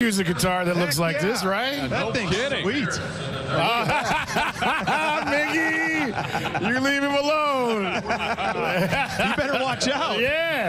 Use a guitar that looks like this, right? That thing's sweet. Miggy, you leave him alone. You better watch out. Yeah.